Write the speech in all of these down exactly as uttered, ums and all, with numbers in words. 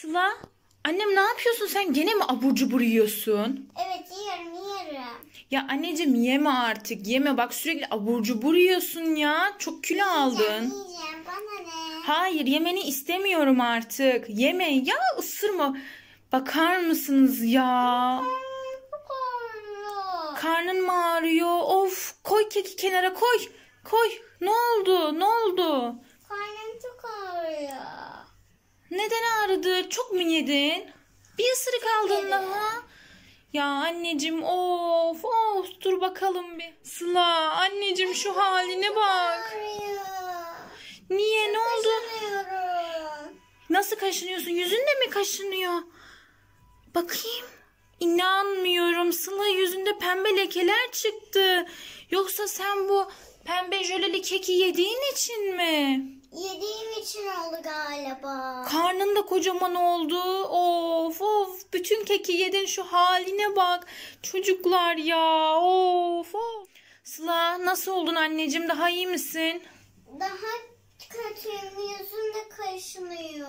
Sıla, annem ne yapıyorsun sen? Gene mi abur cubur yiyorsun? Evet, yiyorum yiyorum. Ya anneciğim yeme artık, yeme. Bak sürekli abur cubur yiyorsun ya. Çok kilo yiyeceğim, aldın. Yiyeceğim, bana ne? Hayır, yemeni istemiyorum artık. Yeme ya, ısırma. Bakar mısınız ya? Karnın mı ağrıyor? Of, koy keki kenara, koy. Koy. Ne oldu? Ne oldu? Karnım çok ağrıyor. Neden ağrıdı? Çok mu yedin? Bir ısırık aldın daha. Ya anneciğim, of of, dur bakalım bir. Sıla, anneciğim şu haline bak. Niye, ne oldu? Nasıl kaşınıyorsun? Yüzünde mi kaşınıyor? Bakayım. İnanmıyorum, Sıla yüzünde pembe lekeler çıktı. Yoksa sen bu pembe jöleli keki yediğin için mi? Yediğim için oldu galiba. Karnın da kocaman oldu. Of of, bütün keki yedin, şu haline bak. Çocuklar ya, of of. Sıla, nasıl oldun anneciğim, daha iyi misin? Daha kötüyüm, yüzümde kaşınıyor.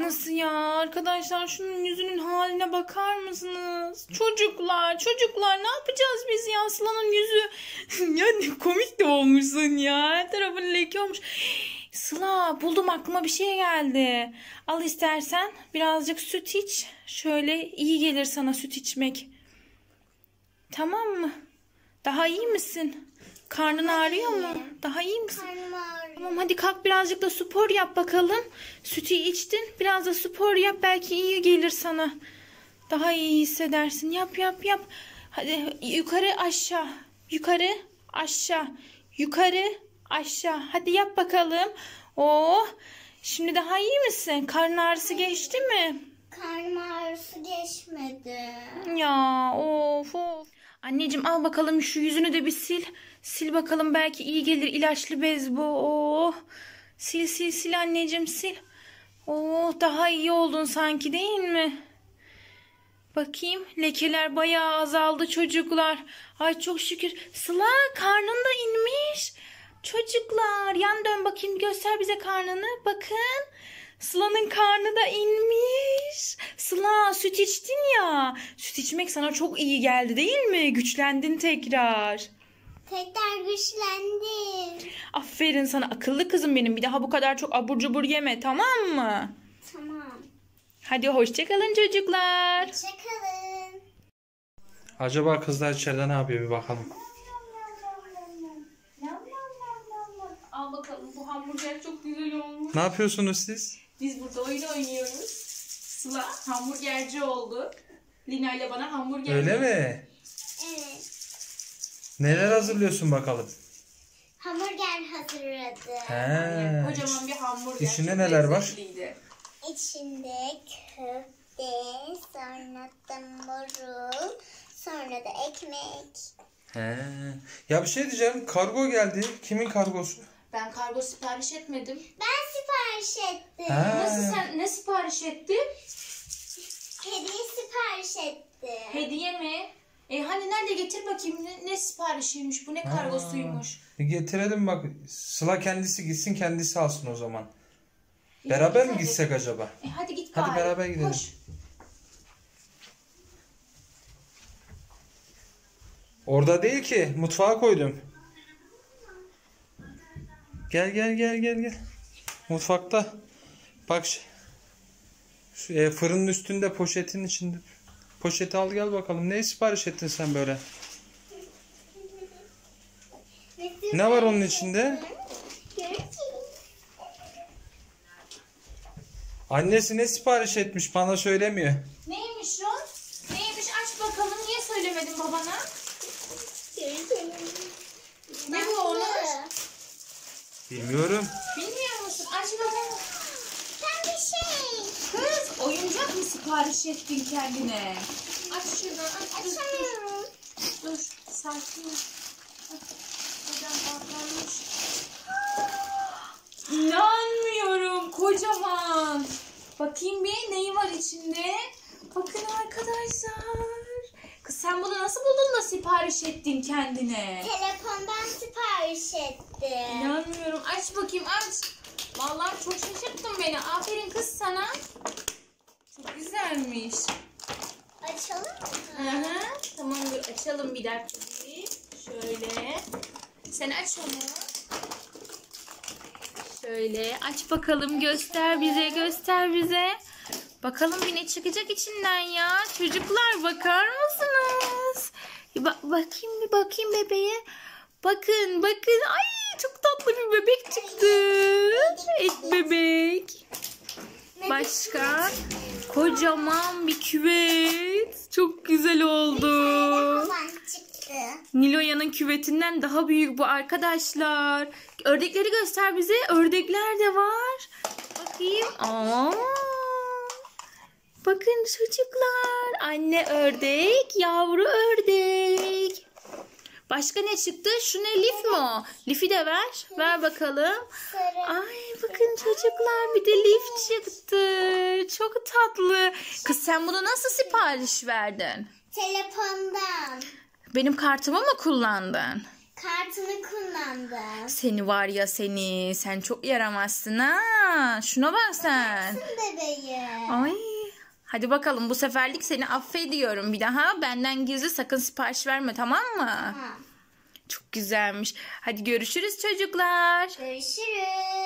Nasıl ya arkadaşlar, şunun yüzünün haline bakar mısınız? Çocuklar çocuklar ne yapacağız biz ya? Sıla'nın yüzü ya ne komik de olmuşsun ya, her tarafı leke olmuş. Sıla, buldum, aklıma bir şey geldi. Al istersen birazcık süt iç. Şöyle iyi gelir sana süt içmek. Tamam mı? Daha iyi misin? Karnın ağrıyor mu? Daha iyi misin? Karnım ağrıyor. Tamam, hadi kalk, birazcık da spor yap bakalım. Sütü içtin, biraz da spor yap, belki iyi gelir sana. Daha iyi hissedersin. Yap yap yap. Hadi yukarı aşağı. Yukarı aşağı. Yukarı aşağı. Hadi yap bakalım. Oh, şimdi daha iyi misin? Karnın ağrısı geçti mi? Karnım ağrısı geçmedi. Ya of of. Anneciğim al bakalım şu yüzünü de bir sil. Sil bakalım, belki iyi gelir, ilaçlı bez bu. Oh. Sil sil sil anneciğim, sil. Oh, daha iyi oldun sanki, değil mi? Bakayım, lekeler bayağı azaldı çocuklar. Ay çok şükür. Sıla, karnın da inmiş. Çocuklar, yan dön bakayım, göster bize karnını. Bakın, Sıla'nın karnı da inmiş. Sıla, süt içtin ya. Süt içmek sana çok iyi geldi, değil mi? Güçlendin tekrar. Tekrar güçlendim. Aferin sana, akıllı kızım benim. Bir daha bu kadar çok abur cubur yeme, tamam mı? Tamam. Hadi hoşçakalın çocuklar. Hoşçakalın. Acaba kızlar içeride ne yapıyor, bir bakalım. Al bakalım, bu hamburger çok güzel olmuş. Ne yapıyorsunuz siz? Biz burada oyun oynuyoruz. Sıla hamburgerci oldu. Lina ile bana hamburger. Öyle yapıyor. Mi? Evet. Neler hazırlıyorsun bakalım? Hamburger hazırladım. He. Kocaman bir hamburger. İçinde neler var? İçinde köfte, sonra da marul, sonra da ekmek. He. Ya bir şey diyeceğim, kargo geldi. Kimin kargosu? Ben kargo sipariş etmedim. Ben sipariş ettim. He. Nasıl, sen ne sipariş ettin? Hediye sipariş ettim. Hediye mi? E hani nerede, getir bakayım, ne, ne siparişiymiş bu, ne kargosuymuş. E getirelim bak, Sıla kendisi gitsin, kendisi alsın o zaman. E, beraber mi gitsek acaba? E hadi git bari. Hadi beraber gidelim. Koş. Orada değil ki, mutfağa koydum. Gel gel gel gel gel. Mutfakta. Bak şu e, fırının üstünde, poşetin içinde. Poşeti al gel bakalım. Ne sipariş ettin sen böyle? Ne var onun içinde? Annesi ne sipariş etmiş, bana söylemiyor. Neymiş o? Neymiş, aç bakalım, niye söylemedin babana? Ne bu olmuş? Bilmiyorum. Bilmiyor musun? Aç bakalım. Şey. Kız, oyuncak mı sipariş ettin kendine? Aç şunu, aç. Açamıyorum. Dur, dur, sakin ol. Buradan patlamış. İnanmıyorum, kocaman. Bakayım bir, neyi var içinde? Bakın arkadaşlar. Kız, sen bunu nasıl buldun da sipariş ettin kendine? Telefondan sipariş ettim. İnanmıyorum, aç bakayım, aç. Vallahi çok şaşırttın beni. Aferin kız sana. Güneş. Açalım mı? Hı hı. Tamamdır. Açalım bir dakika. Şöyle. Sen aç onu. Şöyle. Aç bakalım. Göster bize. Göster bize. Bakalım bir ne çıkacak içinden ya. Çocuklar bakar mısınız? Ba bakayım bir bakayım bebeğe. Bakın bakın. Ay çok tatlı bir bebek çıktı. Et bebek. Başka. Kocaman bir küvet. Çok güzel oldu. Niloya'nın küvetinden daha büyük bu arkadaşlar. Ördekleri göster bize. Ördekler de var. Bakayım. Aa. Bakın çocuklar. Anne ördek, yavru ördek. Başka ne çıktı? Şu ne? Lif mi o? Lif'i de ver. Ver bakalım. Ay bakın çocuklar bir de lif çıktı. Çok tatlı. Kız sen bunu nasıl sipariş verdin? Telefondan. Benim kartımı mı kullandın? Kartını kullandım. Seni var ya seni. Sen çok yaramazsın ha. Şuna bak sen. Bebeğim. Ay. Hadi bakalım bu seferlik seni affediyorum. Bir daha benden gizli sakın sipariş verme, tamam mı? Tamam. Çok güzelmiş. Hadi görüşürüz çocuklar. Görüşürüz.